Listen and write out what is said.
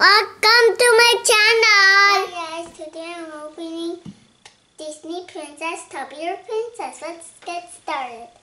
Welcome to my channel! Hi guys, today I'm opening Disney Princess, Tubby or Princess. Let's get started.